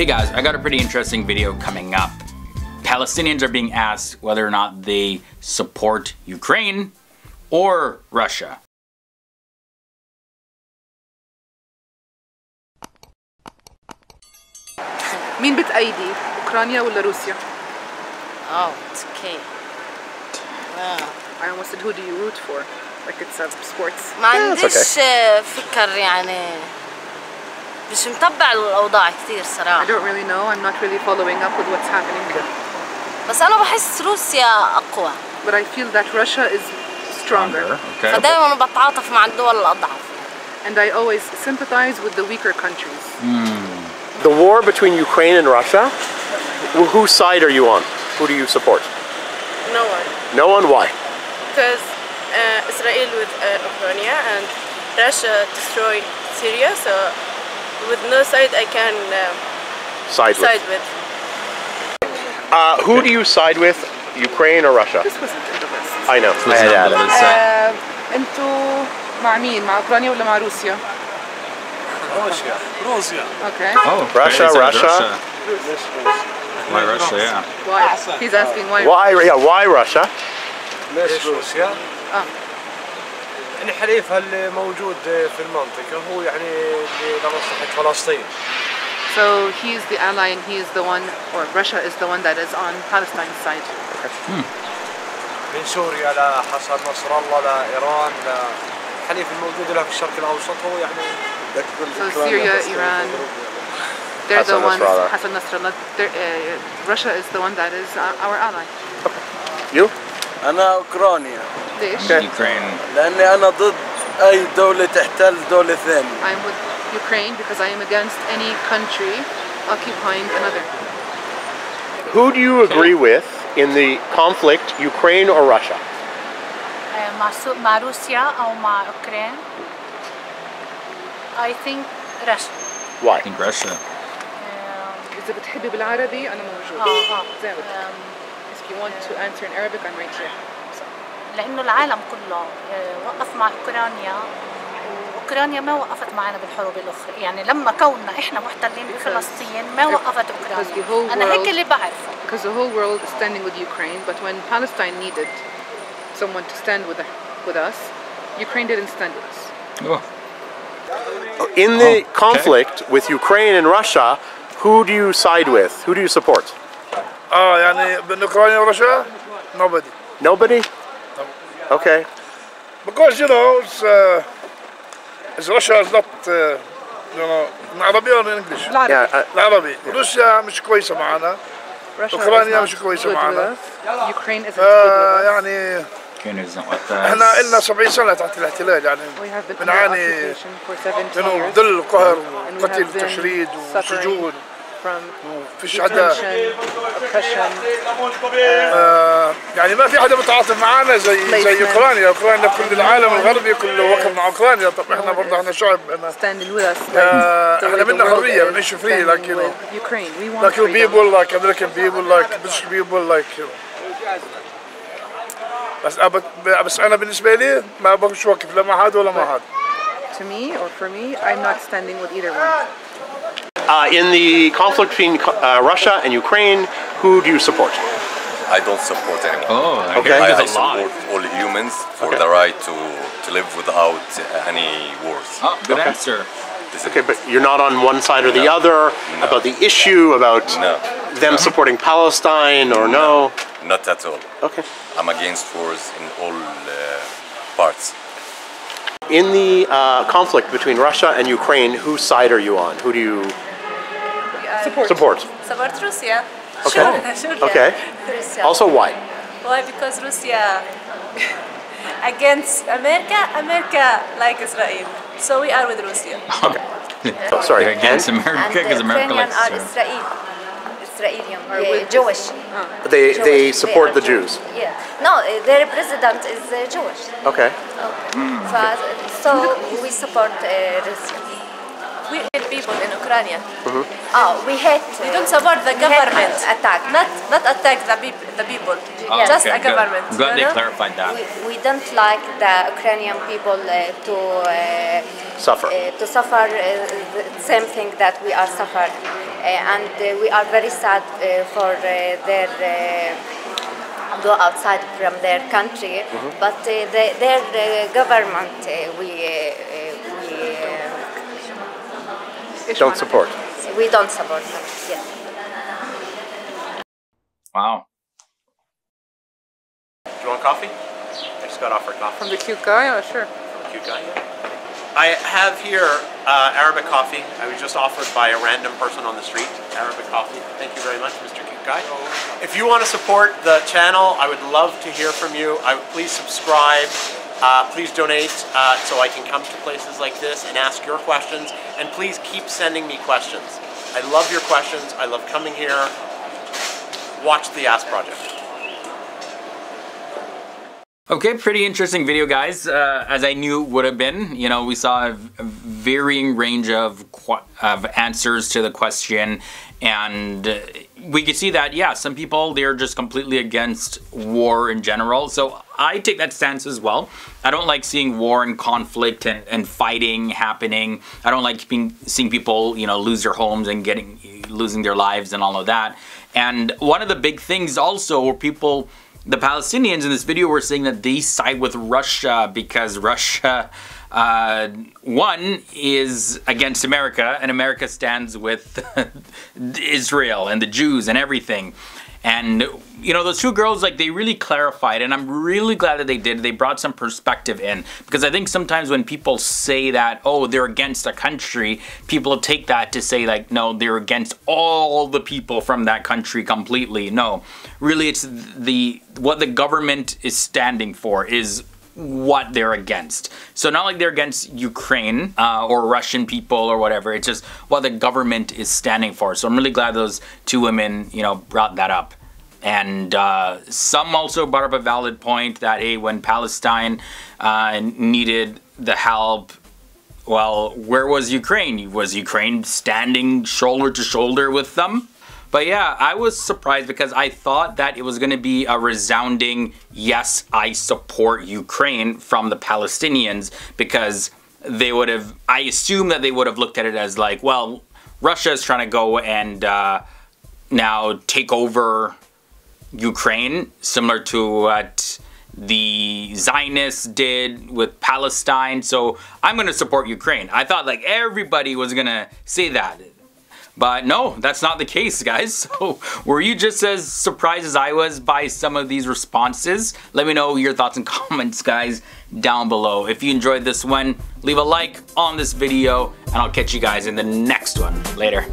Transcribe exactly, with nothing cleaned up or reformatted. Hey guys, I got a pretty interesting video coming up. Palestinians are being asked whether or not they support Ukraine or Russia. مين بتأيدي؟ أوكرانيا ولا روسيا؟ Oh, it's okay. Wow. I almost said, who do you root for? Like it's uh, sports. ما عنديش فكر يعني. مش متابع الأوضاع كثير صراحة. I don't really know. I'm not really following up with what's happening here. بس أنا بحس روسيا أقوى. But I feel that Russia is stronger. Okay. فدايما بتعاطف مع الدول الأضعف. And I always sympathize with the weaker countries. Mm. The war between Ukraine and Russia. Whose side are you on? Who do you support? No one. No one? Why? Because uh, Israel with uh, Ukraine and Russia destroyed Syria, so with no side I can um, side, side with. with. Uh, who do you side with, Ukraine or Russia? This wasn't in the list. I know. I had out of this. أنتوا مع مين؟ مع أوكرانيا ولا مع روسيا؟ Russia. Russia. Okay. Oh, Russia, Russia. Russia. Why Russia? Yeah. Why? He's asking why. Why? Yeah. Why Russia? ليش روسيا؟ آه. الحليفها اللي موجود في المنطقة هو يعني لمصلحة فلسطين. So he is the ally, and he is the one, or Russia is the one that is on Palestine's side. من سوريا لحسن نصر الله لإيران الحليف الموجود له في الشرق الأوسط هو يعني. So Syria, Iran. They're Hassan the ones, Nasrallah. Hassan Nasrallah, uh, Russia is the one that is uh, our ally. You? أنا أوكرانيا. ليش؟ Ukraine. لأني أنا ضد أي دولة تحتل دولة ثانية. I'm with Ukraine because I am against any country occupying another. Who do you agree with in the conflict, Ukraine or Russia? مع روسيا أو مع أوكرانيا. I think Russia. Why? I think Russia. If you want to answer in Arabic, I'm right here. لأنه العالم كله وقف مع أوكرانيا وأوكرانيا ما وقفت معنا بالحروب الأخرى يعني لما كوننا إحنا محتلين بفلسطين ما وقفت أوكرانيا أنا هيك اللي بعرفه. Because the whole world is standing with Ukraine, but when Palestine needed someone to stand with with us, Ukraine didn't stand with us. In the conflict with Ukraine and Russia. Who do you side with? Who do you support? Oh, يعني بين أوكرانيا ورشا? Nobody. Nobody? No. Okay. Because you know, it's, uh, it's Russia is not, uh, you know, in Arabic or in English? Arabic. Yeah, uh, Arabic. Yeah. Russia مش كويسة معنا. أوكرانيا مش كويسة معنا. Ukraine isn't good with us. Uh, يعني. Ukraine isn't with us. إحنا إلنا سبعين سنة تحت الاحتلال يعني. بنعاني من ذل وقهر وقتل وتشريد وسجون. فيش عدا يعني ما في حدا متعاطف معنا زي زي اوكرانيا، اوكرانيا كل العالم الغربي كله وقف مع اوكرانيا، طب احنا برضه احنا شعب احنا بدنا حريه بنعيش فري لكن لكن بيبول لايك امريكان بيبول لايك بش بيبول لايك بس بس انا بالنسبه لي ما بقدرش اوقف لا مع هذا ولا مع هذا. To me or for me, I'm not standing with either one. Uh, in the conflict between uh, Russia and Ukraine, who do you support? I don't support anyone. Oh, okay. I, I support all humans for okay. the right to, to live without any wars. Oh, good okay. answer. Okay, but you're not on one side or no. the other no. about the issue, about no. them no. supporting Palestine or no. no? Not at all. Okay. I'm against wars in all uh, parts. In the uh, conflict between Russia and Ukraine, whose side are you on? Who do you... Support. Support. Support Russia. Okay. Sure, sure, okay. Yeah. Russia. Also why? Why? Because Russia against America, America like Israel. So we are with Russia. Okay. Oh, sorry. They're against America because America likes Israel. Israel. Israelian. Or yeah, Jewish. Uh, they, Jewish. They support they the Jews. Jews. Yeah. No, their president is uh, Jewish. Okay. Okay. Mm. So, so we support uh, Russia. We hate people in Ukraine. Mm-hmm. Oh, we hate. We don't support the government attack. Not not attack the people. The people. Oh, yes. Just okay, a government. Good. I'm glad they clarified that. We, we don't like the Ukrainian people uh, to uh, suffer. Uh, to suffer uh, the same thing that we are suffered. Uh, and uh, we are very sad uh, for uh, their uh, go outside from their country. Mm-hmm. But uh, the, their uh, government uh, we, uh, we uh, don't support. We don't support them. Yeah. Wow. Do you want coffee? I just got offered coffee. From the cute guy? Oh, sure. From the cute guy, yeah. I have here uh, Arabic coffee. I was just offered by a random person on the street. Arabic coffee. Thank you very much, Mister Cute Guy. If you want to support the channel, I would love to hear from you. I would please subscribe. Uh, please donate uh, so I can come to places like this and ask your questions. And please keep sending me questions. I love your questions. I love coming here. Watch the Ask Project. Okay, pretty interesting video, guys, uh, as I knew would have been. You know, we saw a varying range of, of answers to the question, and we could see that, yeah, some people, they're just completely against war in general. So I take that stance as well. I don't like seeing war and conflict and, and fighting happening. I don't like being, seeing people, you know, lose their homes and getting losing their lives and all of that. And one of the big things also were people... The Palestinians in this video were saying that they side with Russia because Russia, uh, one, is against America, and America stands with Israel and the Jews and everything. And, you know, those two girls, like, they really clarified, and I'm really glad that they did. They brought some perspective in, because I think sometimes when people say that, oh, they're against a country, people take that to say, like, no, they're against all the people from that country completely. No, really, it's the what the government is standing for is what they're against. So not like they're against Ukraine uh, or Russian people or whatever. It's just what the government is standing for. So I'm really glad those two women, you know, brought that up. And uh, some also brought up a valid point that, hey, when Palestine uh, needed the help, well, where was Ukraine? Was Ukraine standing shoulder to shoulder with them? But yeah, I was surprised because I thought that it was going to be a resounding, yes, I support Ukraine from the Palestinians, because they would have, I assume that they would have looked at it as like, well, Russia is trying to go and uh, now take over Ukraine, similar to what the Zionists did with Palestine. So I'm going to support Ukraine. I thought like everybody was going to say that. But no, that's not the case, guys. So were you just as surprised as I was by some of these responses? Let me know your thoughts and comments, guys, down below. If you enjoyed this one, leave a like on this video, and I'll catch you guys in the next one. Later.